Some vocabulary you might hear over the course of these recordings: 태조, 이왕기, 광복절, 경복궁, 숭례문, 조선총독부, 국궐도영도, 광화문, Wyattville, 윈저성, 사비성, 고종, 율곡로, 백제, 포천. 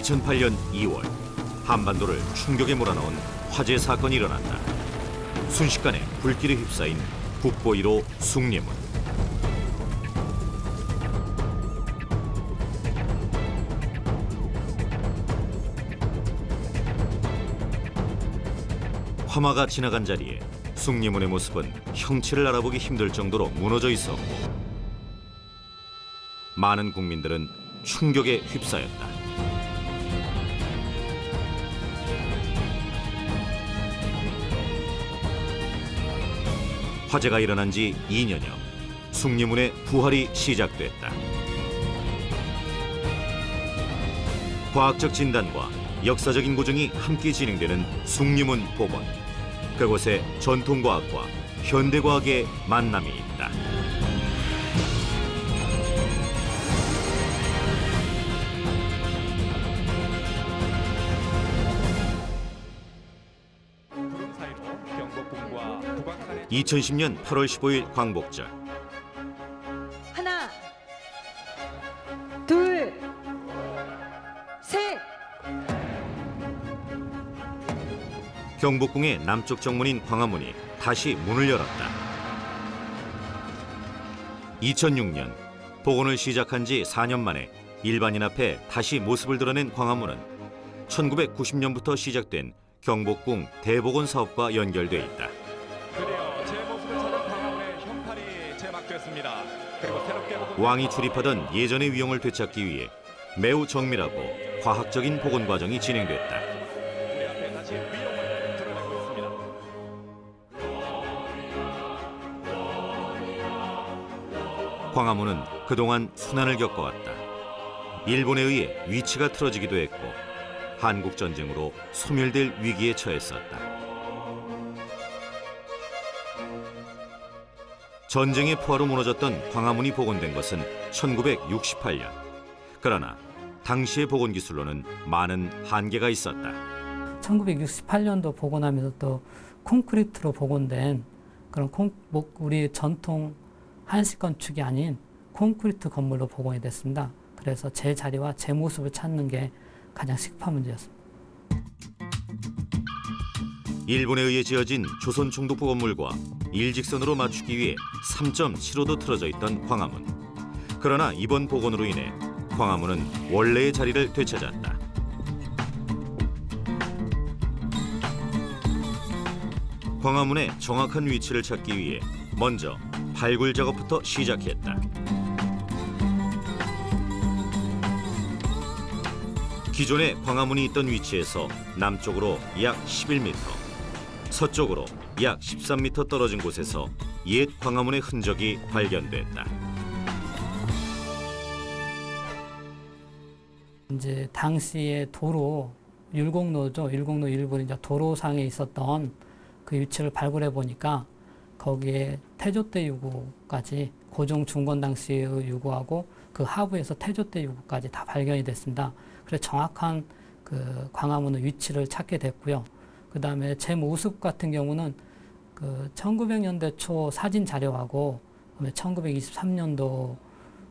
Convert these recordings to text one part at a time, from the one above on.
2008년 2월 한반도를 충격에 몰아넣은 화재 사건이 일어난다. 순식간에 불길에 휩싸인 국보 1호 숭례문. 화마가 지나간 자리에 숭례문의 모습은 형체를 알아보기 힘들 정도로 무너져 있었고 많은 국민들은 충격에 휩싸였다. 화재가 일어난 지 2년여 숭례문의 부활이 시작됐다. 과학적 진단과 역사적인 고증이 함께 진행되는 숭례문 복원. 그곳에 전통과학과 현대과학의 만남이 있다. 사이로 경복궁과 2010년 8월 15일 광복절. 하나, 둘, 셋. 경복궁의 남쪽 정문인 광화문이 다시 문을 열었다. 2006년 복원을 시작한 지 4년 만에 일반인 앞에 다시 모습을 드러낸 광화문은 1990년부터 시작된 경복궁 대복원 사업과 연결돼 있다. 드디어 제 모습을 찾은 광화문의 형팔이 제막됐습니다. 그리고 새롭게 왕이 출입하던 예전의 위용을 되찾기 위해 매우 정밀하고 과학적인 복원 과정이 진행됐다. 우리 앞에 다시 위용을 드러내고 있습니다. 광화문은 그동안 수난을 겪어왔다. 일본에 의해 위치가 틀어지기도 했고 한국전쟁으로 소멸될 위기에 처했었다. 전쟁의 포화로 무너졌던 광화문이 복원된 것은 1968년. 그러나 당시의 복원 기술로는 많은 한계가 있었다. 1968년도 복원하면서 또 콘크리트로 복원된 그런 우리 전통 한식 건축이 아닌 콘크리트 건물로 복원이 됐습니다. 그래서 제 자리와 제 모습을 찾는 게 가장 시급한 문제였습니다. 일본에 의해 지어진 조선총독부 건물과 일직선으로 맞추기 위해 3.75도 틀어져 있던 광화문. 그러나 이번 복원으로 인해 광화문은 원래의 자리를 되찾았다. 광화문의 정확한 위치를 찾기 위해 먼저 발굴 작업부터 시작했다. 기존에 광화문이 있던 위치에서 남쪽으로 약 11m, 서쪽으로 약 13m 떨어진 곳에서 옛 광화문의 흔적이 발견됐다. 이제 당시의 도로, 율곡로죠. 율곡로 일부는 이제 도로상에 있었던 그 위치를 발굴해 보니까 거기에 태조 때 유구까지 고종 중건 당시의 유구하고 그 하부에서 태조 때 유구까지 다 발견이 됐습니다. 그래서 정확한 그 광화문의 위치를 찾게 됐고요. 그 다음에 제 모습 같은 경우는 그 1900년대 초 사진 자료하고 1923년도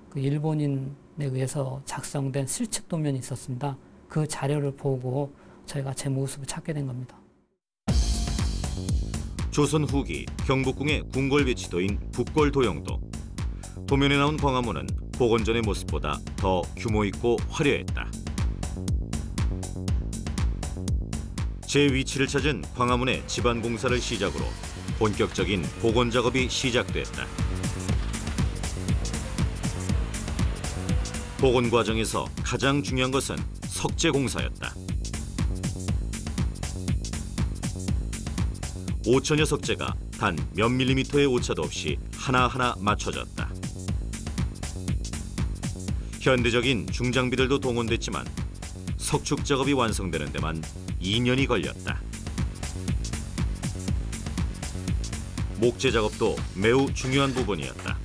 그 일본인에 의해서 작성된 실측 도면이 있었습니다. 그 자료를 보고 저희가 제 모습을 찾게 된 겁니다. 조선 후기 경복궁의 궁궐 배치도인 국궐도영도. 도면에 나온 광화문은 복원 전의 모습보다 더 규모 있고 화려했다. 제 위치를 찾은 광화문의 집안 공사를 시작으로 본격적인 복원 작업이 시작됐다. 복원 과정에서 가장 중요한 것은 석재 공사였다. 5천여 석재가 단 몇 밀리미터의 오차도 없이 하나하나 맞춰졌다. 현대적인 중장비들도 동원됐지만 석축 작업이 완성되는 데만 2년이 걸렸다. 목재 작업도 매우 중요한 부분이었다.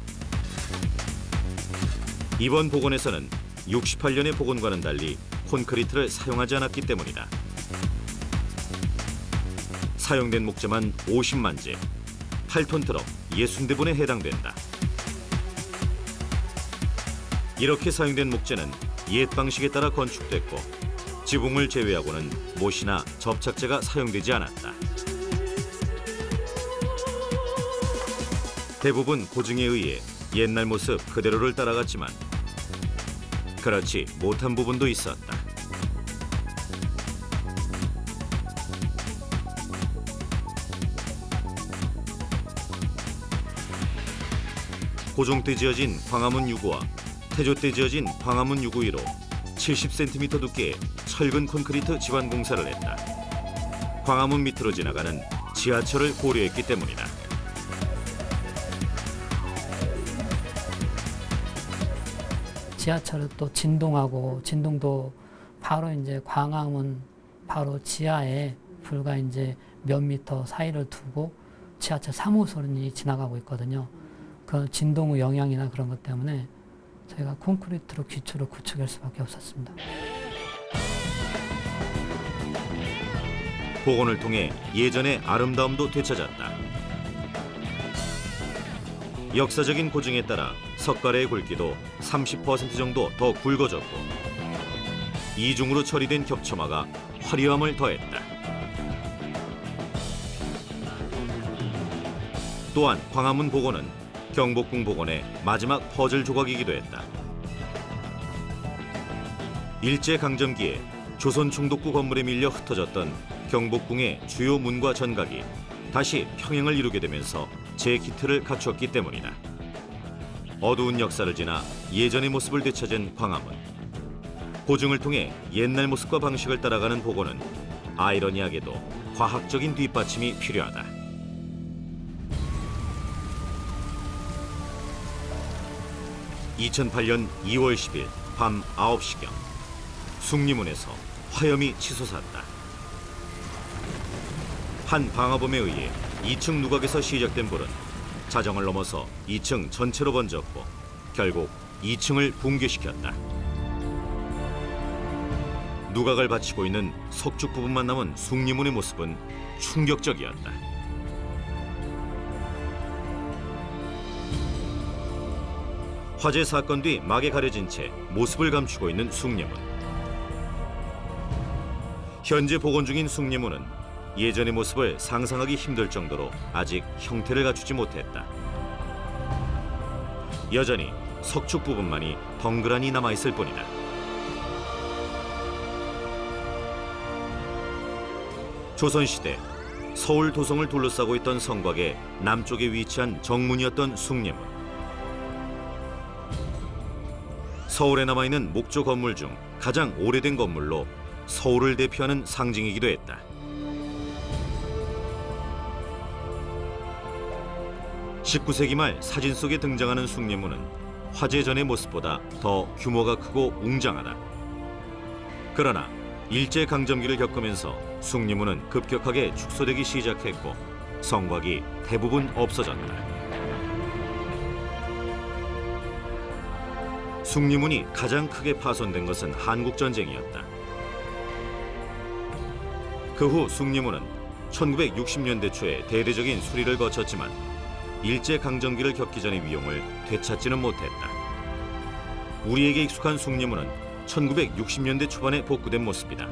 이번 복원에서는 68년의 복원과는 달리 콘크리트를 사용하지 않았기 때문이다. 사용된 목재만 50만 재, 8톤 트럭 60대분에 해당된다. 이렇게 사용된 목재는 옛 방식에 따라 건축됐고 지붕을 제외하고는 못이나 접착제가 사용되지 않았다. 대부분 고증에 의해 옛날 모습 그대로를 따라갔지만 그렇지 못한 부분도 있었다. 고종 때 지어진 광화문 6호와 태조 때 지어진 광화문 6호 1호 70cm 두께의 철근 콘크리트 지반 공사를 했다. 광화문 밑으로 지나가는 지하철을 고려했기 때문이다. 지하철은 또 진동하고 진동도 바로 이제 광화문 바로 지하에 불과 이제 몇 미터 사이를 두고 지하철 3호선이 지나가고 있거든요. 그 진동의 영향이나 그런 것 때문에 저희가 콘크리트로 기초를 구축할 수밖에 없었습니다. 복원을 통해 예전의 아름다움도 되찾았다. 역사적인 고증에 따라 석가래의 굵기도 30% 정도 더 굵어졌고 이중으로 처리된 겹쳐마가 화려함을 더했다. 또한 광화문 복원은 경복궁 복원의 마지막 퍼즐 조각이기도 했다. 일제강점기에 조선총독부 건물에 밀려 흩어졌던 경복궁의 주요 문과 전각이 다시 평행을 이루게 되면서 재키트를 갖췄기 때문이다. 어두운 역사를 지나 예전의 모습을 되찾은 광화문. 고증을 통해 옛날 모습과 방식을 따라가는 복원은 아이러니하게도 과학적인 뒷받침이 필요하다. (2008년 2월 10일) 밤 9시경 숭례문에서 화염이 치솟았다. 한 방화범에 의해 2층 누각에서 시작된 불은 자정을 넘어서 2층 전체로 번졌고 결국 2층을 붕괴시켰다. 누각을 받치고 있는 석축 부분만 남은 숭례문의 모습은 충격적이었다. 화재 사건 뒤 막에 가려진 채 모습을 감추고 있는 숭례문. 현재 복원 중인 숭례문은 예전의 모습을 상상하기 힘들 정도로 아직 형태를 갖추지 못했다. 여전히 석축 부분만이 덩그러니 남아있을 뿐이다. 조선시대 서울 도성을 둘러싸고 있던 성곽의 남쪽에 위치한 정문이었던 숭례문. 서울에 남아있는 목조 건물 중 가장 오래된 건물로 서울을 대표하는 상징이기도 했다. (19세기 말 사진 속에 등장하는 숭례문은 화재 전의 모습보다 더 규모가 크고 웅장하다. 그러나 일제강점기를 겪으면서 숭례문은 급격하게 축소되기 시작했고 성곽이 대부분 없어졌다. 숭례문이 가장 크게 파손된 것은 한국전쟁이었다. 그 후 숭례문은 1960년대 초에 대대적인 수리를 거쳤지만 일제강점기를 겪기 전의 위용을 되찾지는 못했다. 우리에게 익숙한 숭례문은 1960년대 초반에 복구된 모습이다.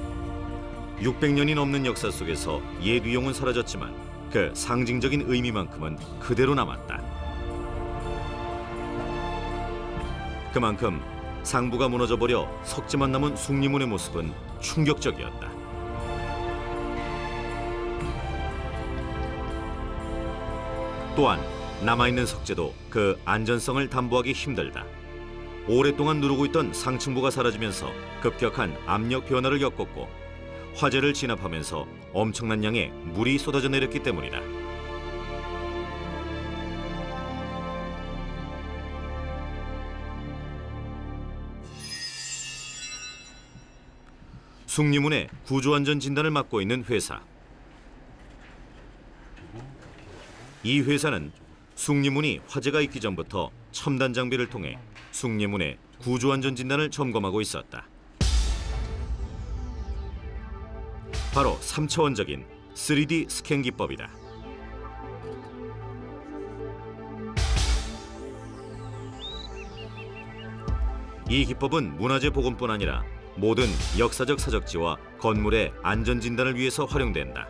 600년이 넘는 역사 속에서 옛 위용은 사라졌지만 그 상징적인 의미만큼은 그대로 남았다. 그만큼 상부가 무너져버려 석재만 남은 숭례문의 모습은 충격적이었다. 또한 남아있는 석재도 그 안전성을 담보하기 힘들다. 오랫동안 누르고 있던 상층부가 사라지면서 급격한 압력 변화를 겪었고 화재를 진압하면서 엄청난 양의 물이 쏟아져 내렸기 때문이다. 숭례문의 구조안전 진단을 맡고 있는 회사. 이 회사는 숭례문이 화재가 있기 전부터 첨단 장비를 통해 숭례문의 구조안전 진단을 점검하고 있었다. 바로 3차원적인 3D 스캔 기법이다. 이 기법은 문화재 복원뿐 아니라 모든 역사적 사적지와 건물의 안전진단을 위해서 활용된다.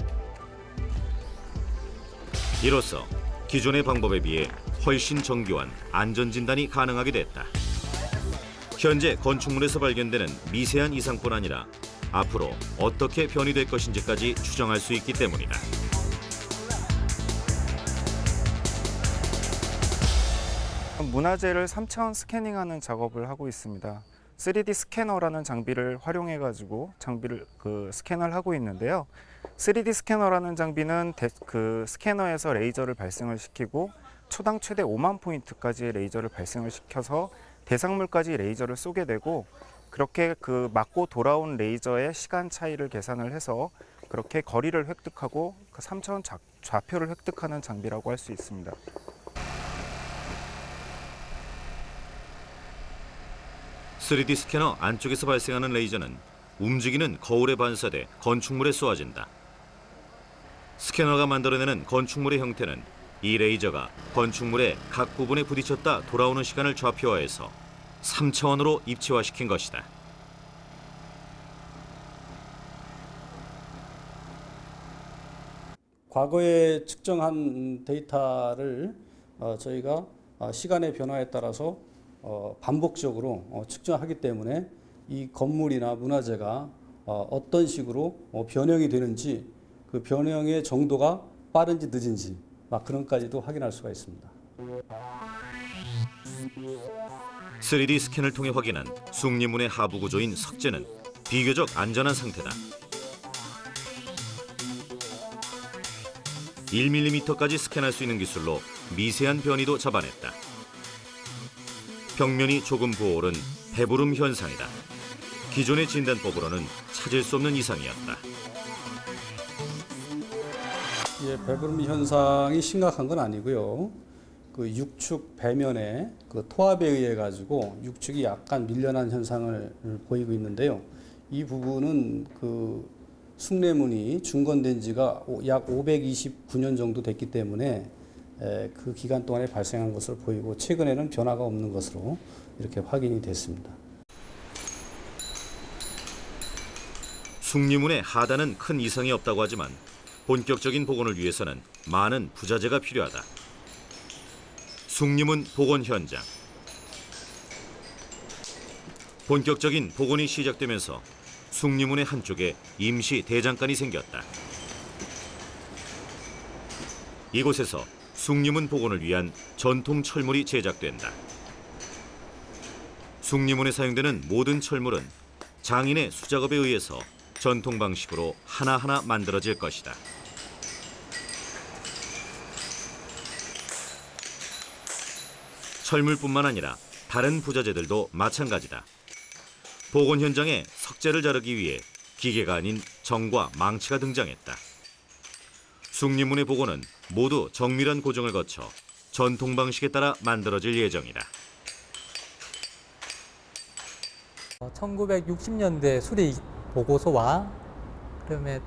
이로써 기존의 방법에 비해 훨씬 정교한 안전진단이 가능하게 됐다. 현재 건축물에서 발견되는 미세한 이상뿐 아니라 앞으로 어떻게 변이될 것인지까지 추정할 수 있기 때문이다. 문화재를 3차원 스캐닝하는 작업을 하고 있습니다. 3D 스캐너라는 장비를 활용해가지고 스캐너를 하고 있는데요. 3D 스캐너라는 장비는 스캐너에서 레이저를 발생을 시키고 초당 최대 5만 포인트까지 레이저를 발생을 시켜서 대상물까지 레이저를 쏘게 되고, 그렇게 맞고 돌아온 레이저의 시간 차이를 계산을 해서 그렇게 거리를 획득하고 3차원 좌표를 획득하는 장비라고 할 수 있습니다. (3D) 스캐너 안쪽에서 발생하는 레이저는 움직이는 거울에 반사돼 건축물에 쏘아진다. 스캐너가 만들어내는 건축물의 형태는 이 레이저가 건축물의 각 부분에 부딪혔다 돌아오는 시간을 좌표화해서 3차원으로 입체화시킨 것이다. 과거에 측정한 데이터를 저희가 시간의 변화에 따라서 반복적으로 측정하기 때문에 이 건물이나 문화재가 어떤 식으로 변형이 되는지, 그 변형의 정도가 빠른지 늦은지 막 그런까지도 확인할 수가 있습니다. 3D 스캔을 통해 확인한 숭례문의 하부 구조인 석재는 비교적 안전한 상태다. 1mm까지 스캔할 수 있는 기술로 미세한 변이도 잡아냈다. 벽면이 조금 부어오른 배부름 현상이다. 기존의 진단법으로는 찾을 수 없는 이상이었다. 예, 배부름 현상이 심각한 건 아니고요. 육축 배면의 토압에 의해 가지고 육축이 약간 밀려난 현상을 보이고 있는데요. 이 부분은 숭례문이 중건된 지가 약 529년 정도 됐기 때문에 그 기간 동안에 발생한 것으로 보이고, 최근에는 변화가 없는 것으로 이렇게 확인이 됐습니다. 숭례문의 하단은 큰 이상이 없다고 하지만 본격적인 복원을 위해서는 많은 부자재가 필요하다. 숭례문 복원 현장. 본격적인 복원이 시작되면서 숭례문의 한쪽에 임시 대장간이 생겼다. 이곳에서 숭례문 복원을 위한 전통 철물이 제작된다. 숭례문에 사용되는 모든 철물은 장인의 수작업에 의해서 전통 방식으로 하나하나 만들어질 것이다. 철물뿐만 아니라 다른 부자재들도 마찬가지다. 복원 현장에 석재를 자르기 위해 기계가 아닌 정과 망치가 등장했다. 숭례문의 복원은 모두 정밀한 고정을 거쳐 전통 방식에 따라 만들어질 예정이다. 1960년대 수리 보고서와 그다음에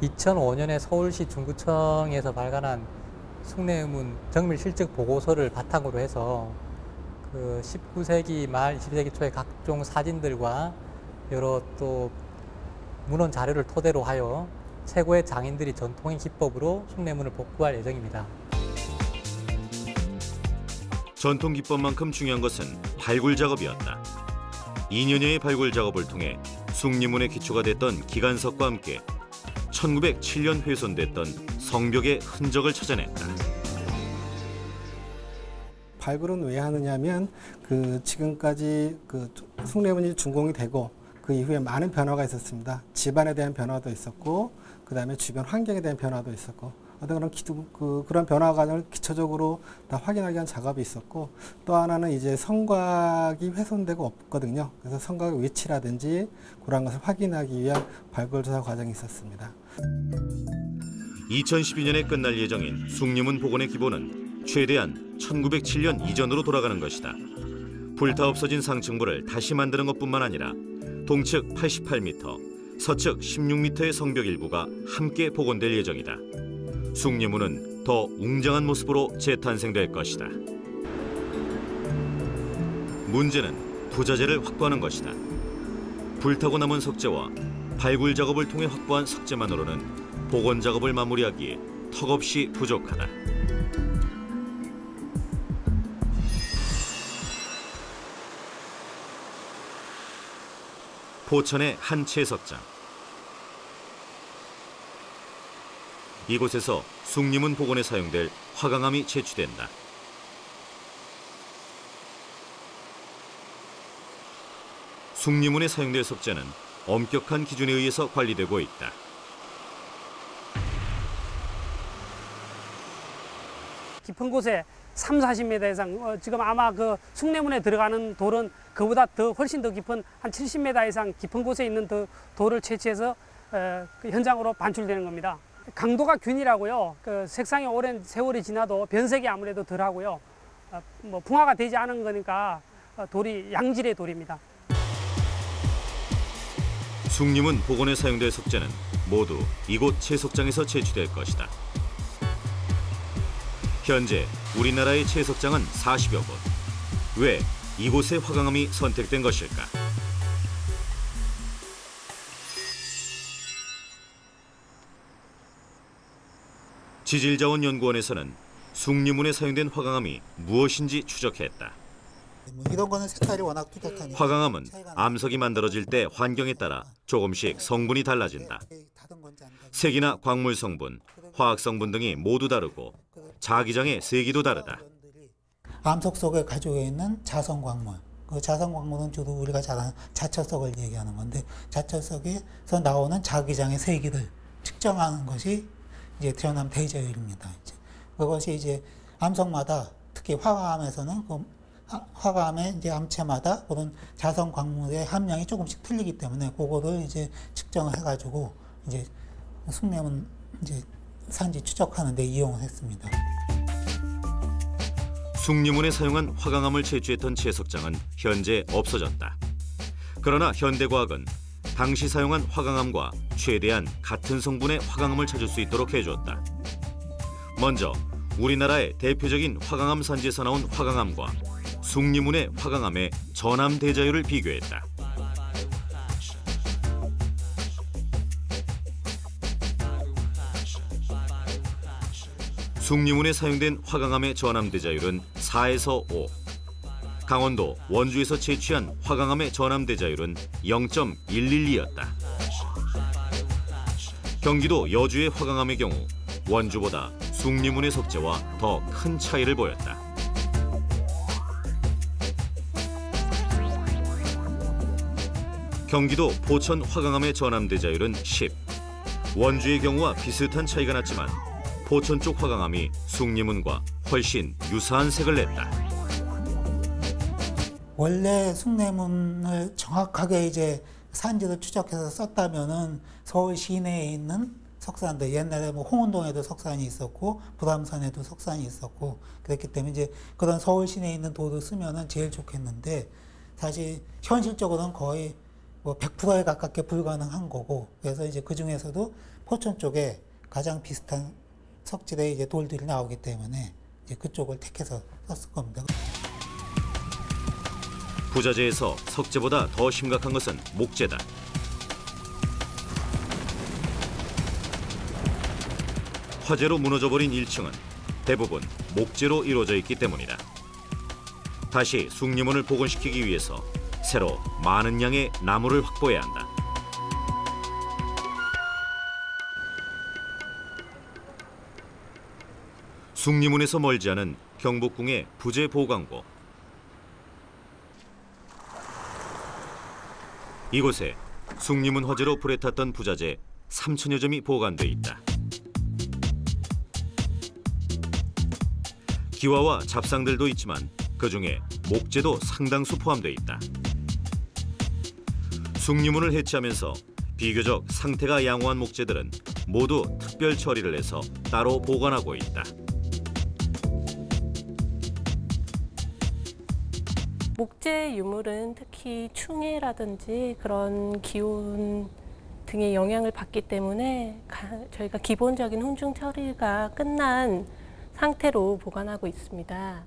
2005년에 서울시 중구청에서 발간한 숭례문 정밀 실적 보고서를 바탕으로 해서 19세기 말 20세기 초의 각종 사진들과 여러 또 문헌 자료를 토대로 하여 최고의 장인들이 전통의 기법으로 숭례문을 복구할 예정입니다. 전통 기법만큼 중요한 것은 발굴 작업이었다. 2년여의 발굴 작업을 통해 숭례문의 기초가 됐던 기간석과 함께 1907년 훼손됐던 성벽의 흔적을 찾아냈다. 발굴은 왜 하느냐면 지금까지 숭례문이 준공이 되고 그 이후에 많은 변화가 있었습니다. 집안에 대한 변화도 있었고, 그다음에 주변 환경에 대한 변화도 있었고, 어떤 그런 변화 과정을 기초적으로 다 확인하기 위한 작업이 있었고, 또 하나는 이제 성곽이 훼손되고 없거든요. 그래서 성곽의 위치라든지 그런 것을 확인하기 위한 발굴 조사 과정이 있었습니다. 2012년에 끝날 예정인 숭례문 복원의 기본은 최대한 1907년 이전으로 돌아가는 것이다. 불타 없어진 상층부를 다시 만드는 것뿐만 아니라 동측 88m, 서측 16m의 성벽 일부가 함께 복원될 예정이다. 숭례문은 더 웅장한 모습으로 재탄생될 것이다. 문제는 부자재를 확보하는 것이다. 불타고 남은 석재와 발굴 작업을 통해 확보한 석재만으로는 복원 작업을 마무리하기에 턱없이 부족하다. 포천의 한 채석장. 이곳에서 숭례문 복원에 사용될 화강암이 채취된다. 숭례문에 사용될 석재는 엄격한 기준에 의해서 관리되고 있다. 깊은 곳에 30~40m 이상, 지금 아마 그 숭례문에 들어가는 돌은 그보다 훨씬 더 깊은 한 70m 이상 깊은 곳에 있는 돌을 채취해서 현장으로 반출되는 겁니다. 강도가 균일하고요. 그 색상이 오랜 세월이 지나도 변색이 아무래도 덜하고요. 뭐 풍화가 되지 않은 거니까 돌이 양질의 돌입니다. 숭례문 복원에 사용될 석재는 모두 이곳 채석장에서 채취될 것이다. 현재 우리나라의 채석장은 40여 곳. 왜 이곳의 화강암이 선택된 것일까? 지질자원연구원에서는 숭례문에 사용된 화강암이 무엇인지 추적했다. 이런 거는 색깔이 워낙 뚜렷하니까. 화강암은 암석이 만들어질 때 환경에 따라 조금씩 성분이 달라진다. 색이나 광물 성분, 화학 성분 등이 모두 다르고 자기장의 세기도 다르다. 암석 속에 가지고 있는 자성 광물, 그 자성 광물은 주로 우리가 잘 아는 자철석을 얘기하는 건데, 자철석에서 나오는 자기장의 세기를 측정하는 것이 이제 태어난 대제율입니다. 그것이 이제 암석마다, 특히 화강암에서는 그 화강암의 이제 암체마다 그런 자성 광물의 함량이 조금씩 틀리기 때문에 그거를 이제 측정해가지고 이제 숭례문 이제 산지 추적하는데 이용을 했습니다. 숭례문에 사용한 화강암을 채취했던 채석장은 현재 없어졌다. 그러나 현대과학은 당시 사용한 화강암과 최대한 같은 성분의 화강암을 찾을 수 있도록 해줬다. 먼저 우리나라의 대표적인 화강암 산지에서 나온 화강암과 숭례문의 화강암의 전암 대자율을 비교했다. 숭례문에 사용된 화강암의 전암대자율은 4에서 5. 강원도 원주에서 채취한 화강암의 전암대자율은 0.112였다. 경기도 여주의 화강암의 경우 원주보다 숭례문의 석재와 더 큰 차이를 보였다. 경기도 포천 화강암의 전암대자율은 10. 원주의 경우와 비슷한 차이가 났지만 포천 쪽 화강암이 숭례문과 훨씬 유사한 색을 냈다. 원래 숭례문을 정확하게 이제 산지를 추적해서 썼다면은 서울 시내에 있는 석산들, 옛날에 뭐 홍은동에도 석산이 있었고 부담산에도 석산이 있었고 그랬기 때문에 이제 그런 서울 시내에 있는 돌을 쓰면은 제일 좋겠는데, 사실 현실적으로는 거의 뭐 100%에 가깝게 불가능한 거고, 그래서 이제 그 중에서도 포천 쪽에 가장 비슷한 석질의 이제 돌들이 나오기 때문에 이제 그쪽을 택해서 썼을 겁니다. 부자재에서 석재보다 더 심각한 것은 목재다. 화재로 무너져버린 1층은 대부분 목재로 이루어져 있기 때문이다. 다시 숭례문을 복원시키기 위해서 새로 많은 양의 나무를 확보해야 한다. 숭례문에서 멀지 않은 경복궁의 부재 보강고. 이곳에 숭례문 화재로 불에 탔던 부자재 3천여 점이 보관돼 있다. 기와와 잡상들도 있지만 그중에 목재도 상당수 포함돼 있다. 숭례문을 해체하면서 비교적 상태가 양호한 목재들은 모두 특별 처리를 해서 따로 보관하고 있다. 목재 유물은 특히 충해라든지 그런 기온 등의 영향을 받기 때문에 저희가 기본적인 훈증 처리가 끝난 상태로 보관하고 있습니다.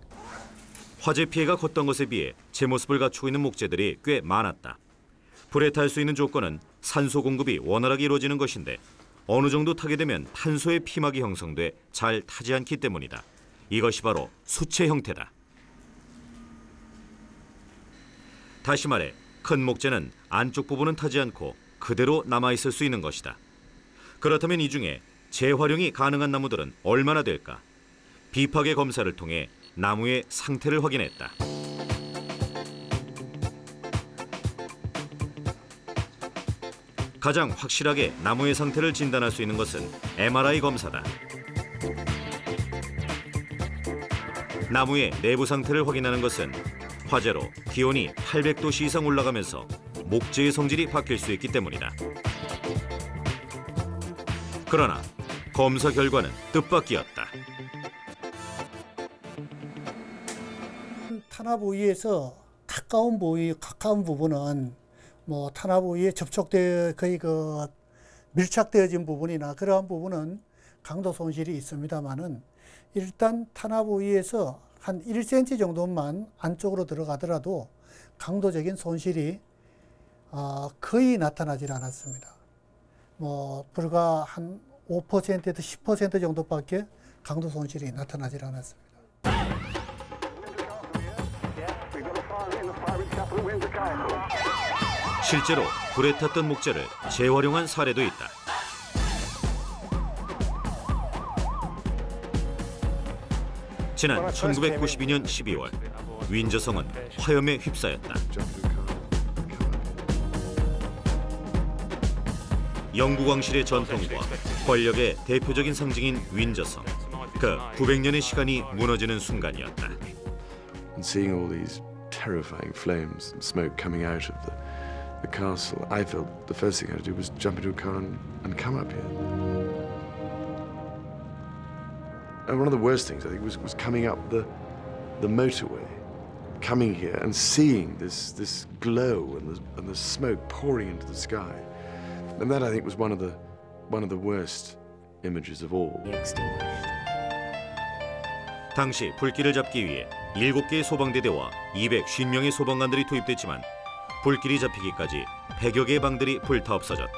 화재 피해가 컸던 것에 비해 제 모습을 갖추고 있는 목재들이 꽤 많았다. 불에 탈 수 있는 조건은 산소 공급이 원활하게 이루어지는 것인데 어느 정도 타게 되면 탄소의 피막이 형성돼 잘 타지 않기 때문이다. 이것이 바로 수채 형태다. 다시 말해 큰 목재는 안쪽 부분은 타지 않고 그대로 남아있을 수 있는 것이다. 그렇다면 이 중에 재활용이 가능한 나무들은 얼마나 될까? 비파계 검사를 통해 나무의 상태를 확인했다. 가장 확실하게 나무의 상태를 진단할 수 있는 것은 MRI 검사다. 나무의 내부 상태를 확인하는 것은 화재로 기온이 800도씨 이상 올라가면서 목재의 성질이 바뀔 수 있기 때문이다. 그러나 검사 결과는 뜻밖이었다. 탄압 부위에서 가까운 부위, 가까운 부분은 뭐 탄압 부위에 접촉되어 거의 그 밀착되어진 부분이나 그러한 부분은 강도 손실이 있습니다만은 일단 탄압 부위에서 한 1cm 정도만 안쪽으로 들어가더라도 강도적인 손실이 거의 나타나질 않았습니다. 뭐 불과 한 5%에서 10% 정도밖에 강도 손실이 나타나질 않았습니다. 실제로 불에 탔던 목재를 재활용한 사례도 있다. 지난 1992년 12월, 윈저성은 화염에 휩싸였다. 영국 왕실의 전통과 권력의 대표적인 상징인 윈저성, 그 900년의 시간이 무너지는 순간이었다. Terrifying flames and smoke coming out of the castle. I felt the first thing I had to do was jump into a car and come up here. And one of the worst things I think was coming up the motorway, coming here and seeing this glow and the smoke pouring into the sky. And that I think was one of the worst images of all. 당시 불길을 잡기 위해 7개의 소방대대와 250명의 소방관들이 투입됐지만 불길이 잡히기까지 100여 개의 방들이 불타 없어졌다.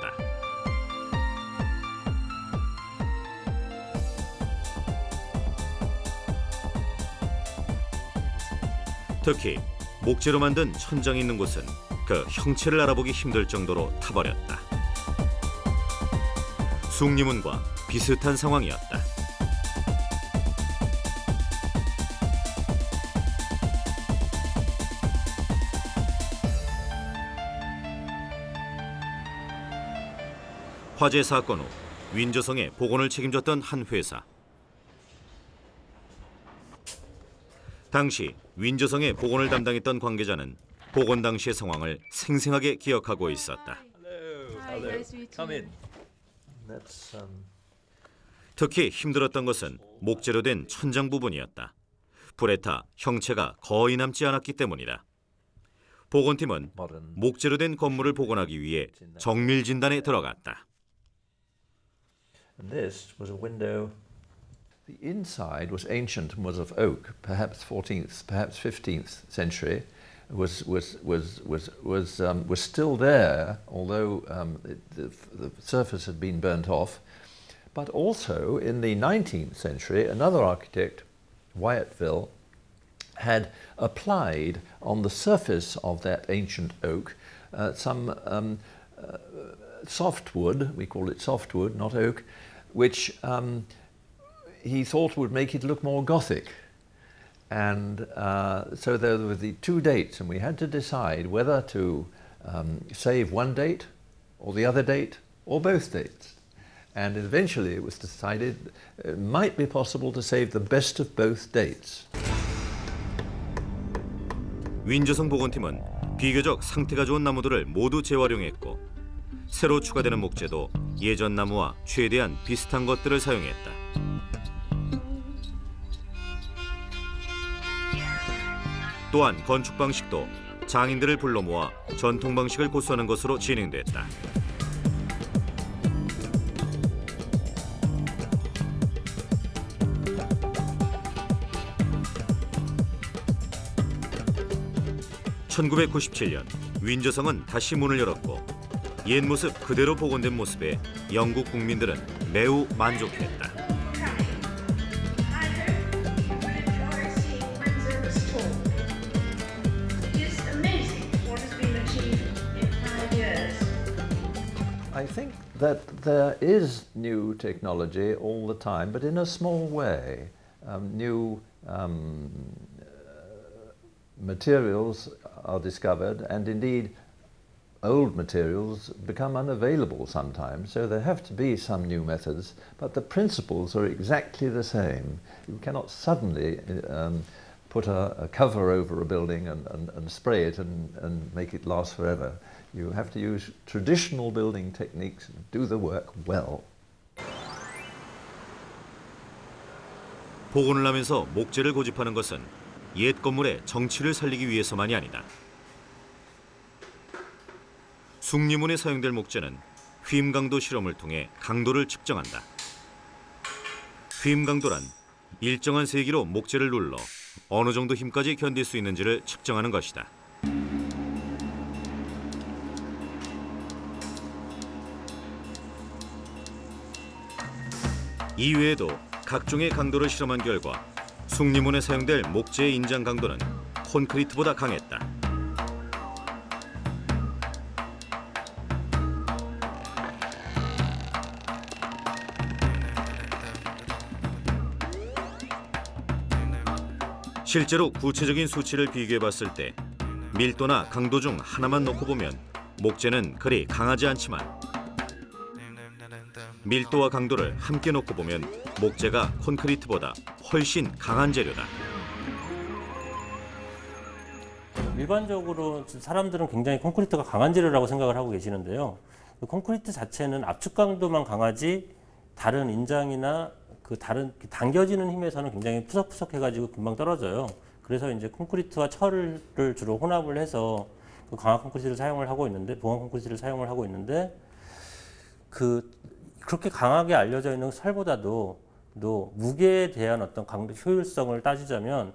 특히 목재로 만든 천장이 있는 곳은 그 형체를 알아보기 힘들 정도로 타버렸다. 숭례문과 비슷한 상황이었다. 화재 사건 후 윈저성의 복원을 책임졌던 한 회사. 당시 윈저성의 복원을 담당했던 관계자는 복원 당시의 상황을 생생하게 기억하고 있었다. 특히 힘들었던 것은 목재로 된 천장 부분이었다. 불에 타 형체가 거의 남지 않았기 때문이다. 복원팀은 목재로 된 건물을 복원하기 위해 정밀 진단에 들어갔다. And this was a window. The inside was ancient and was of oak, perhaps 14th, perhaps 15th century. Was still there, although the surface had been burnt off. But also in the 19th century, another architect, Wyattville, had applied on the surface of that ancient oak some softwood, we call it softwood, not oak, which he thought would make it look more Gothic. And so there were the two dates, and we had to decide whether to save one date or the other date or both dates. And eventually it was decided it might be possible to save the best of both dates. 윈저성 복원팀은 비교적 상태가 좋은 나무들을 모두 재활용했고 새로 추가되는 목재도 예전 나무와 최대한 비슷한 것들을 사용했다. 또한 건축 방식도 장인들을 불러 모아 전통 방식을 고수하는 것으로 진행됐다. (1997년) 윈저성은 다시 문을 열었고 옛 모습 그대로 복원된 모습에 영국 국민들은 매우 만족했다. I think that there is new technology all the time, but in a small way. New materials are discovered, and indeed old materials become unavailable sometimes, so there have to be some new methods, but the principles are exactly the same. You cannot suddenly put a cover over a building and spray it and make it last forever. You have to use traditional building techniques and do the work well. 복원을 하면서 목재를 고집하는 것은 옛 건물의 정취를 살리기 위해서만이 아니다. 숭례문에 사용될 목재는 휘임 강도 실험을 통해 강도를 측정한다. 휘임 강도란 일정한 세기로 목재를 눌러 어느 정도 힘까지 견딜 수 있는지를 측정하는 것이다. 이외에도 각종의 강도를 실험한 결과 숭례문에 사용될 목재의 인장 강도는 콘크리트보다 강했다. 실제로 구체적인 수치를 비교해봤을 때 밀도나 강도 중 하나만 놓고 보면 목재는 그리 강하지 않지만 밀도와 강도를 함께 놓고 보면 목재가 콘크리트보다 훨씬 강한 재료다. 일반적으로 사람들은 굉장히 콘크리트가 강한 재료라고 생각을 하고 계시는데요. 콘크리트 자체는 압축 강도만 강하지 다른 인장이나 그 다른 당겨지는 힘에서는 굉장히 푸석푸석해가지고 금방 떨어져요. 그래서 이제 콘크리트와 철을 주로 혼합을 해서 그 강화 콘크리트를 사용을 하고 있는데 봉화 콘크리트를 사용을 하고 있는데 그렇게 강하게 알려져 있는 철보다도 무게에 대한 어떤 강도 효율성을 따지자면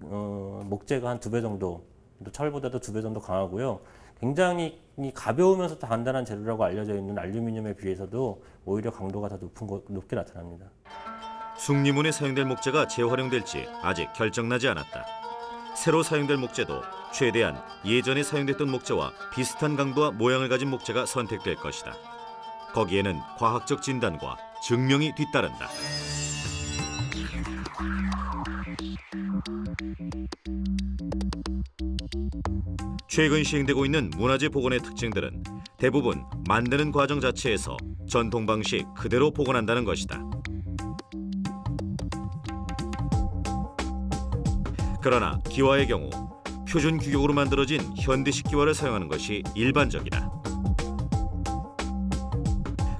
목재가 한 2배 정도, 철보다도 2배 정도 강하고요. 굉장히 가벼우면서 단단한 재료라고 알려져 있는 알루미늄에 비해서도 오히려 강도가 더 높게 나타납니다. 숭례문에 사용될 목재가 재활용될지 아직 결정나지 않았다. 새로 사용될 목재도 최대한 예전에 사용됐던 목재와 비슷한 강도와 모양을 가진 목재가 선택될 것이다. 거기에는 과학적 진단과 증명이 뒤따른다. 최근 시행되고 있는 문화재 복원의 특징들은 대부분 만드는 과정 자체에서 전통 방식 그대로 복원한다는 것이다. 그러나 기와의 경우 표준 규격으로 만들어진 현대식 기와를 사용하는 것이 일반적이다.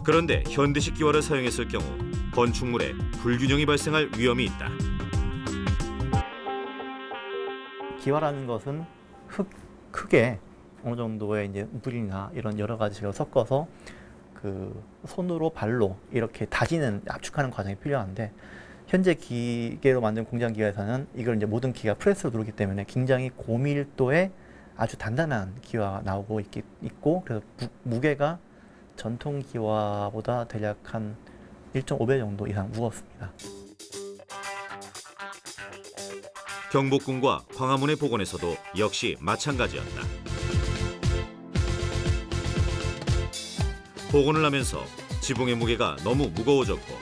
그런데 현대식 기와를 사용했을 경우 건축물에 불균형이 발생할 위험이 있다. 기와라는 것은 크게 어느 정도의 이제 물이나 이런 여러 가지를 섞어서 그 손으로 발로 이렇게 다지는 압축하는 과정이 필요한데 현재 기계로 만든 공장 기와에서는 이걸 이제 모든 기가 프레스로 누르기 때문에 굉장히 고밀도의 아주 단단한 기와가 나오고 있고 그래서 무게가 전통 기와보다 대략 한 1.5배 정도 이상 무겁습니다. 경복궁과 광화문의 복원에서도 역시 마찬가지였다. 복원을 하면서 지붕의 무게가 너무 무거워졌고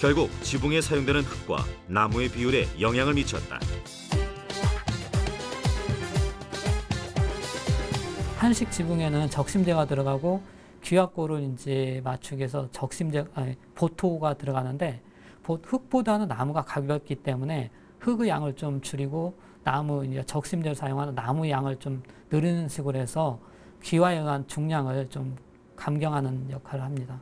결국 지붕에 사용되는 흙과 나무의 비율에 영향을 미쳤다. 한식 지붕에는 적심재가 들어가고 귀압골을 이제 맞추기 위해서 보토가 들어가는데 흙보다는 나무가 가볍기 때문에 흙의 양을 좀 줄이고 이제 적심재를 사용하는 나무 양을 좀 늘리는 식으로 해서 기와에 의한 중량을 좀 감경하는 역할을 합니다.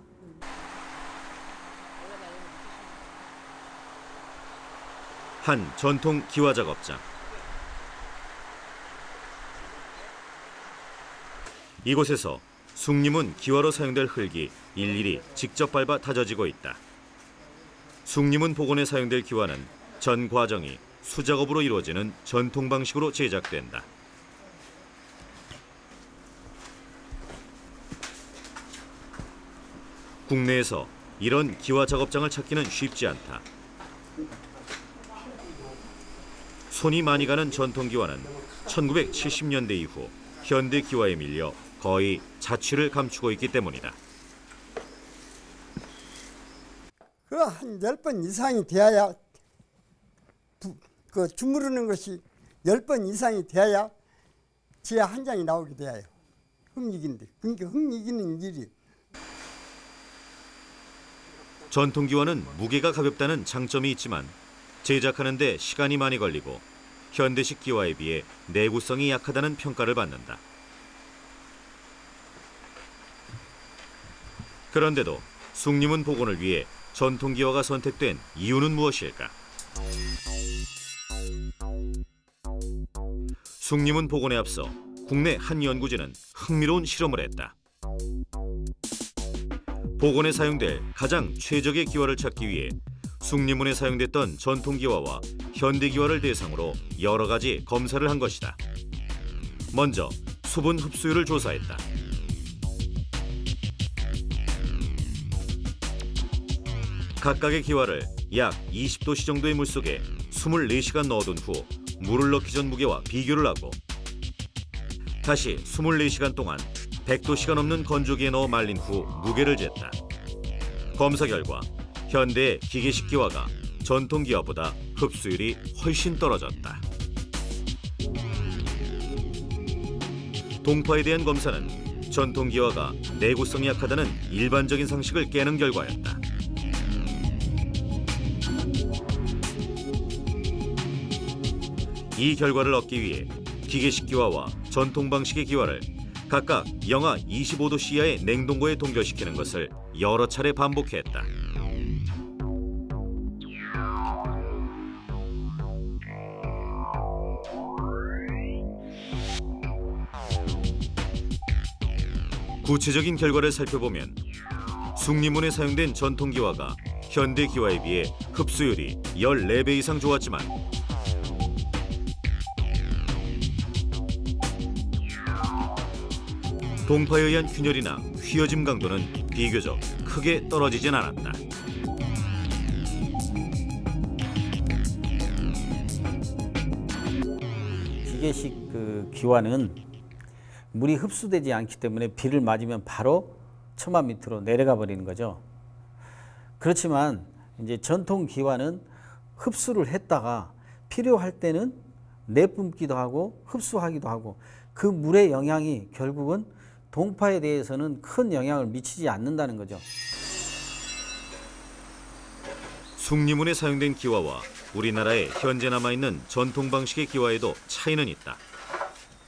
한 전통 기와 작업장. 이곳에서 숭례문 기와로 사용될 흙이 일일이 직접 밟아 다져지고 있다. 숭례문 복원에 사용될 기와는 전 과정이 수작업으로 이루어지는 전통 방식으로 제작된다. 국내에서 이런 기와 작업장을 찾기는 쉽지 않다. 손이 많이 가는 전통기와는 1970년대 이후 현대 기와에 밀려 거의 자취를 감추고 있기 때문이다. 그 한 10번 이상이 돼야 그 주무르는 것이 10번 이상이 돼야 제 한 장이 나오게 돼요. 흠익인데. 그러니까 흠익이는 일이. 전통기와는 무게가 가볍다는 장점이 있지만 제작하는 데 시간이 많이 걸리고 현대식 기와에 비해 내구성이 약하다는 평가를 받는다. 그런데도 숭례문 복원을 위해 전통기와가 선택된 이유는 무엇일까? 숭례문 복원에 앞서 국내 한 연구진은 흥미로운 실험을 했다. 복원에 사용될 가장 최적의 기와를 찾기 위해 숭례문에 사용됐던 전통기와와 현대기와를 대상으로 여러 가지 검사를 한 것이다. 먼저 수분 흡수율을 조사했다. 각각의 기와를 약 20도씨 정도의 물속에 24시간 넣어둔 후 물을 넣기 전 무게와 비교를 하고 다시 24시간 동안 100도씨가 넘는 건조기에 넣어 말린 후 무게를 쟀다. 검사 결과 현대의 기계식 기와가 전통 기와보다 흡수율이 훨씬 떨어졌다. 동파에 대한 검사는 전통 기와가 내구성이 약하다는 일반적인 상식을 깨는 결과였다. 이 결과를 얻기 위해 기계식 기와와 전통 방식의 기와를 각각 영하 25도씨 이하의 냉동고에 동결시키는 것을 여러 차례 반복했다. 구체적인 결과를 살펴보면 숭례문에 사용된 전통기와가 현대기와에 비해 흡수율이 14배 이상 좋았지만 동파에 의한 균열이나 휘어짐 강도는 비교적 크게 떨어지진 않았다. 기계식 기와는 물이 흡수되지 않기 때문에 비를 맞으면 바로 처마 밑으로 내려가 버리는 거죠. 그렇지만 이제 전통 기와는 흡수를 했다가 필요할 때는 내뿜기도 하고 흡수하기도 하고 그 물의 영향이 결국은 동파에 대해서는 큰 영향을 미치지 않는다는 거죠. 숭례문에 사용된 기와와 우리나라에 현재 남아있는 전통 방식의 기와에도 차이는 있다.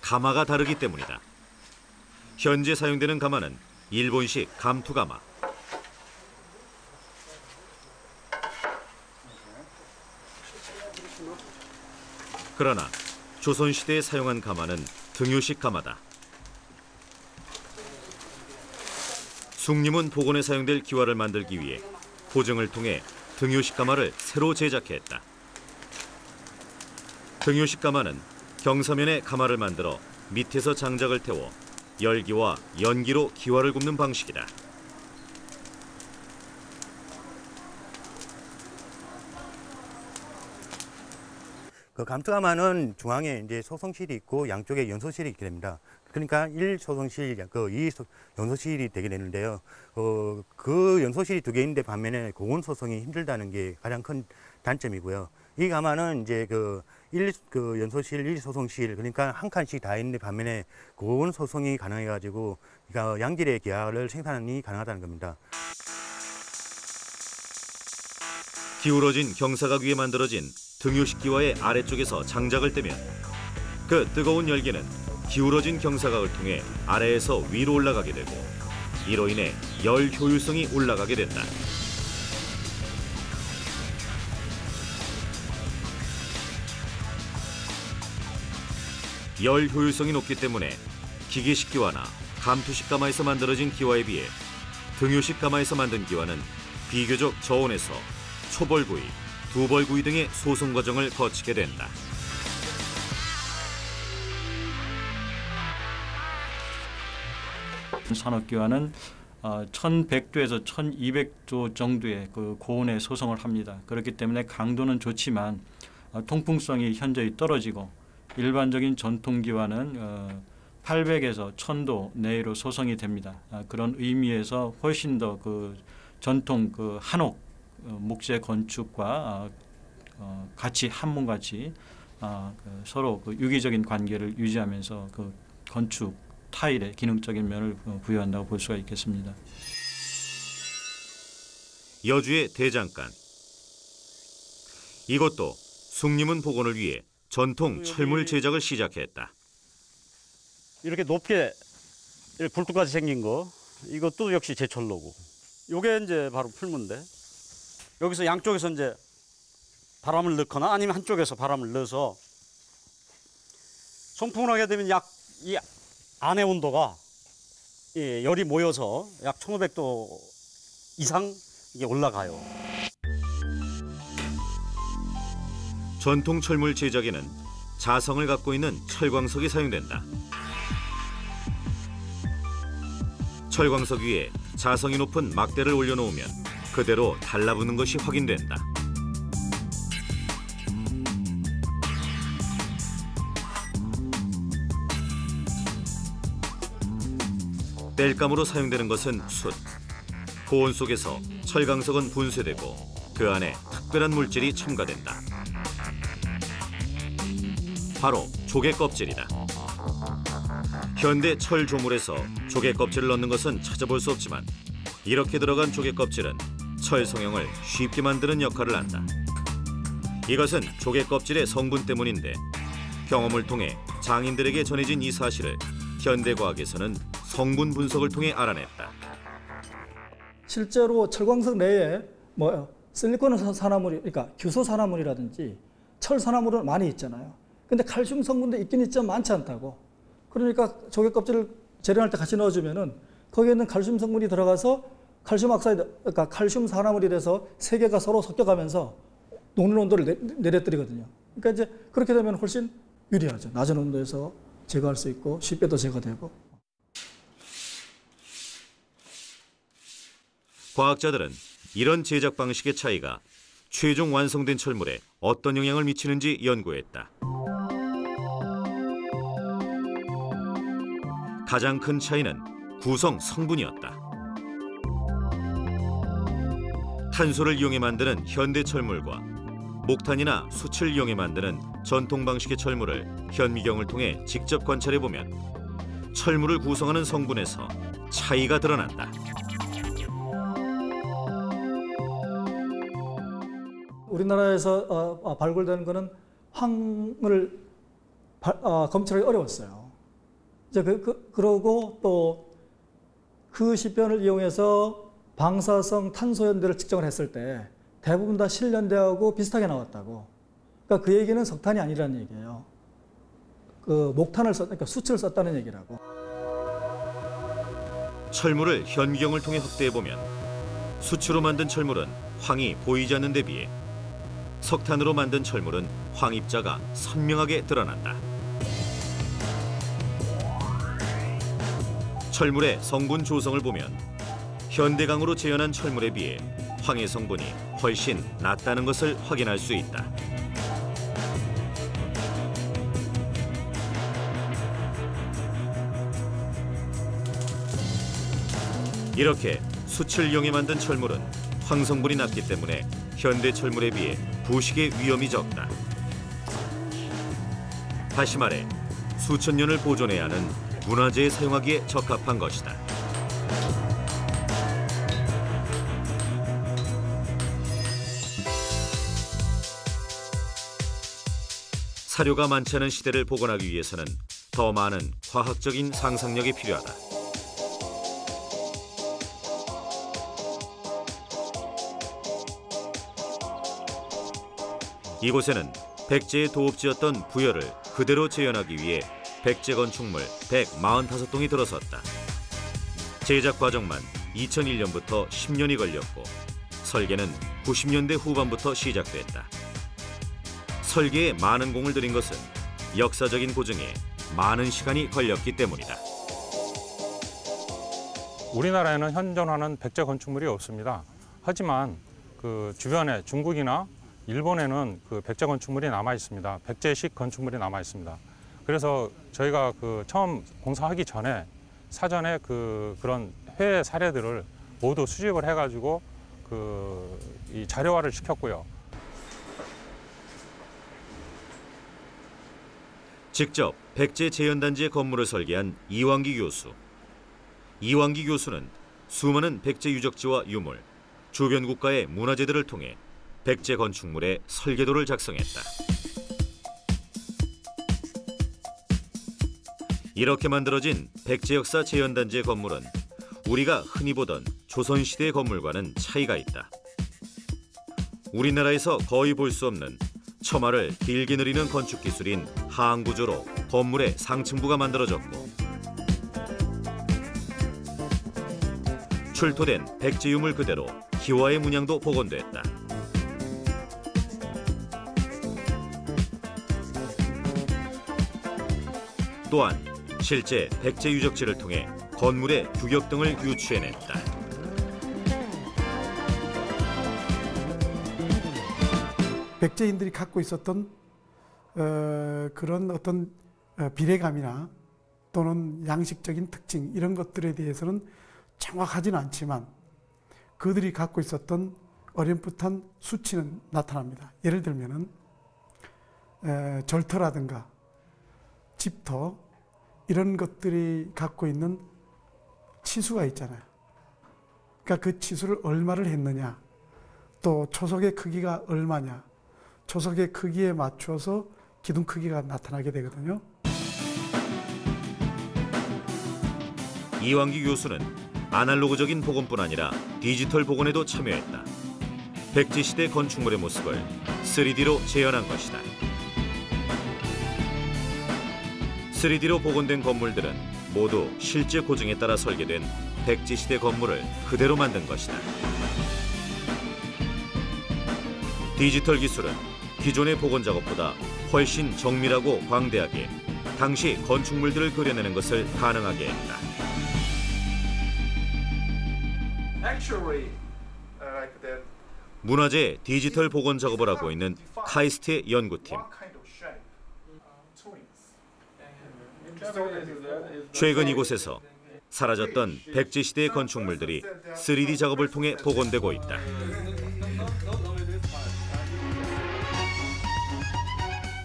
가마가 다르기 때문이다. 현재 사용되는 가마는 일본식 감투가마. 그러나 조선시대에 사용한 가마는 등유식 가마다. 숭례문 복원에 사용될 기와를 만들기 위해 고증을 통해 등유식 가마를 새로 제작했다. 등유식 가마는 경사면에 가마를 만들어 밑에서 장작을 태워 열기와 연기로 기와를 굽는 방식이다. 그 감투가마는 중앙에 이제 소성실이 있고 양쪽에 연소실이 있게 됩니다. 그러니까 1소성실, 2연소실이 되게 되는데요. 그 연소실이 두 개 있는데 반면에 고온 소성이 힘들다는 게 가장 큰 단점이고요. 이 가마는 이제 연소실, 1소성실 그러니까 한 칸씩 다 있는데 반면에 고온 소성이 가능해가지고 그러니까 양질의 기와를 생산이 가능하다는 겁니다. 기울어진 경사각 위에 만들어진 등유식 기와의 아래쪽에서 장작을 떼면 그 뜨거운 열기는 기울어진 경사각을 통해 아래에서 위로 올라가게 되고 이로 인해 열 효율성이 올라가게 된다. 열 효율성이 높기 때문에 기계식 기와나 감투식 가마에서 만들어진 기와에 비해 등유식 가마에서 만든 기와는 비교적 저온에서 초벌구이, 두벌구이 등의 소성 과정을 거치게 된다. 산업기와는 1100조에서 1200조 정도의 그 고온에 소성을 합니다. 그렇기 때문에 강도는 좋지만 통풍성이 현저히 떨어지고 일반적인 전통기와는 800에서 1000도 내외로 소성이 됩니다. 그런 의미에서 훨씬 더 그 전통 그 한옥 목재 건축과 같이 한몸같이 서로 그 유기적인 관계를 유지하면서 그 건축 타일의 기능적인 면을 부여한다고 볼 수가 있겠습니다. 여주의 대장간. 이것도 숭례문 복원을 위해 전통 철물 제작을 시작했다. 이렇게 높게 굴뚝같이 생긴 거, 이것도 역시 제철로고. 요게 이제 바로 풀문데, 여기서 양쪽에서 이제 바람을 넣거나 아니면 한쪽에서 바람을 넣어서 송풍을 하게 되면 약 이 안의 온도가, 예, 열이 모여서 약 1500도 이상 이게 올라가요. 전통 철물 제작에는 자성을 갖고 있는 철광석이 사용된다. 철광석 위에 자성이 높은 막대를 올려놓으면 그대로 달라붙는 것이 확인된다. 땔감으로 사용되는 것은 숯. 고온 속에서 철강석은 분쇄되고 그 안에 특별한 물질이 첨가된다. 바로 조개 껍질이다. 현대 철 조물에서 조개 껍질을 넣는 것은 찾아볼 수 없지만 이렇게 들어간 조개 껍질은 철 성형을 쉽게 만드는 역할을 한다. 이것은 조개 껍질의 성분 때문인데 경험을 통해 장인들에게 전해진 이 사실을 현대과학에서는 성분 분석을 통해 알아냈다. 실제로 철광석 내에 뭐 실리콘 산화물이, 그러니까 규소 산화물이라든지 철 산화물은 많이 있잖아요. 근데 칼슘 성분도 있긴 있지만 많지 않다고. 그러니까 조개 껍질을 재련할 때 같이 넣어주면은 거기에 있는 칼슘 성분이 들어가서 칼슘 악사이드, 그러니까 칼슘 산화물이 돼서 세 개가 서로 섞여가면서 녹는 온도를 내려뜨리거든요. 그러니까 이제 그렇게 되면 훨씬 유리하죠. 낮은 온도에서 제거할 수 있고 쉽게도 제거되고. 과학자들은 이런 제작 방식의 차이가 최종 완성된 철물에 어떤 영향을 미치는지 연구했다. 가장 큰 차이는 구성 성분이었다. 탄소를 이용해 만드는 현대 철물과 목탄이나 수칠 이용해 만드는 전통 방식의 철물을 현미경을 통해 직접 관찰해보면 철물을 구성하는 성분에서 차이가 드러난다. 우리나라에서 발굴되는 것은 황을 검출하기 어려웠어요. 이제 그러고 또 그 시편을 이용해서 방사성 탄소연대를 측정을 했을 때 대부분 다 실연대하고 비슷하게 나왔다고. 그러니까 그 얘기는 석탄이 아니라는 얘기예요. 그 목탄을 썼, 그러니까 수치를 썼다는 얘기라고. 철물을 현미경을 통해 확대해 보면 수치로 만든 철물은 황이 보이지 않는 데 비해 석탄으로 만든 철물은 황입자가 선명하게 드러난다. 철물의 성분 조성을 보면 현대강으로 재현한 철물에 비해 황의 성분이 훨씬 낮다는 것을 확인할 수 있다. 이렇게 수칠 이용해 만든 철물은 황 성분이 낮기 때문에 현대 철물에 비해 부식의 위험이 적다. 다시 말해 수천 년을 보존해야 하는 문화재에 사용하기에 적합한 것이다. 사료가 많지 않은 시대를 복원하기 위해서는 더 많은 과학적인 상상력이 필요하다. 이곳에는 백제의 도읍지였던 부여를 그대로 재현하기 위해 백제 건축물 145동이 들어섰다. 제작 과정만 2001년부터 10년이 걸렸고 설계는 90년대 후반부터 시작됐다. 설계에 많은 공을 들인 것은 역사적인 고증에 많은 시간이 걸렸기 때문이다. 우리나라에는 현존하는 백제 건축물이 없습니다. 하지만 그 주변에 중국이나 일본에는 그 백제 건축물이 남아 있습니다. 백제식 건축물이 남아 있습니다. 그래서 저희가 그 처음 공사하기 전에 사전에 그런 해외 사례들을 모두 수집을 해가지고 이 자료화를 시켰고요. 직접 백제 재현단지의 건물을 설계한 이왕기 교수. 이왕기 교수는 수많은 백제 유적지와 유물, 주변 국가의 문화재들을 통해 백제 건축물의 설계도를 작성했다. 이렇게 만들어진 백제 역사 재현단지의 건물은 우리가 흔히 보던 조선시대의 건물과는 차이가 있다. 우리나라에서 거의 볼 수 없는 처마를 길게 늘리는 건축기술인 하항구조로 건물의 상층부가 만들어졌고 출토된 백제 유물 그대로 기와의 문양도 복원됐다. 또한 실제 백제 유적지를 통해 건물의 규격 등을 유추해냈다. 백제인들이 갖고 있었던 그런 어떤 비례감이나 또는 양식적인 특징 이런 것들에 대해서는 정확하진 않지만 그들이 갖고 있었던 어렴풋한 수치는 나타납니다. 예를 들면은 절터라든가 집터 이런 것들이 갖고 있는 치수가 있잖아요. 그러니까 그 치수를 얼마를 했느냐, 또 초석의 크기가 얼마냐, 초석의 크기에 맞춰서 기둥 크기가 나타나게 되거든요. 이왕기 교수는 아날로그적인 복원뿐 아니라 디지털 복원에도 참여했다. 백제시대 건축물의 모습을 3D로 재현한 것이다. 3D로 복원된 건물들은 모두 실제 고증에 따라 설계된 백제시대 건물을 그대로 만든 것이다. 디지털 기술은 기존의 복원 작업보다 훨씬 정밀하고 광대하게 당시 건축물들을 그려내는 것을 가능하게 했다. 문화재 디지털 복원 작업을 하고 있는 카이스트의 연구팀. 최근 이곳에서 사라졌던 백제시대의 건축물들이 3D 작업을 통해 복원되고 있다.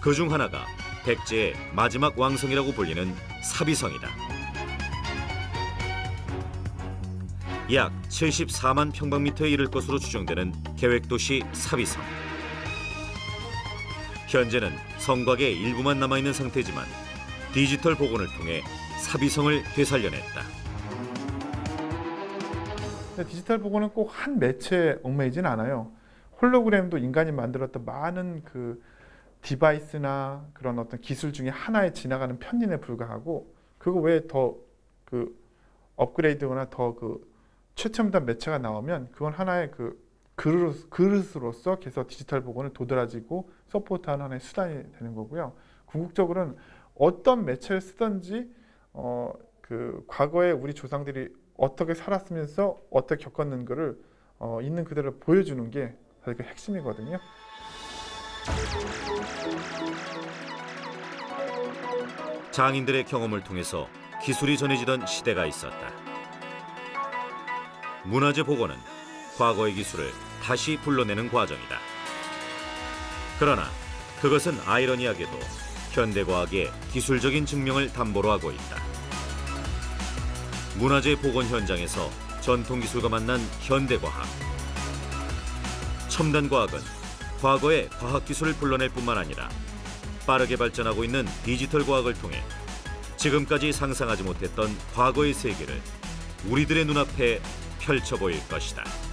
그중 하나가 백제의 마지막 왕성이라고 불리는 사비성이다. 약 74만 평방미터에 이를 것으로 추정되는 계획도시 사비성. 현재는 성곽의 일부만 남아있는 상태지만 디지털 복원을 통해 사비성을 되살려냈다. 디지털 복원은 꼭 한 매체에 얽매이진 않아요. 홀로그램도 인간이 만들었던 많은 그 디바이스나 그런 어떤 기술 중에 하나에 지나가는 편린에 불과하고 그거 외에 더 그 업그레이드거나 더 그 최첨단 매체가 나오면 그건 하나의 그 그릇으로서 계속 디지털 복원을 도드라지고 서포트하는 하나의 수단이 되는 거고요. 궁극적으로는 어떤 매체를 쓰든지 그 과거에 우리 조상들이 어떻게 살았으면서 어떻게 겪었는가를 있는 그대로 보여주는 게 사실 그 핵심이거든요. 장인들의 경험을 통해서 기술이 전해지던 시대가 있었다. 문화재 복원은 과거의 기술을 다시 불러내는 과정이다. 그러나 그것은 아이러니하게도 현대과학의 기술적인 증명을 담보로 하고 있다. 문화재 복원 현장에서 전통기술과 만난 현대과학. 첨단과학은 과거의 과학기술을 불러낼 뿐만 아니라 빠르게 발전하고 있는 디지털 과학을 통해 지금까지 상상하지 못했던 과거의 세계를 우리들의 눈앞에 펼쳐보일 것이다.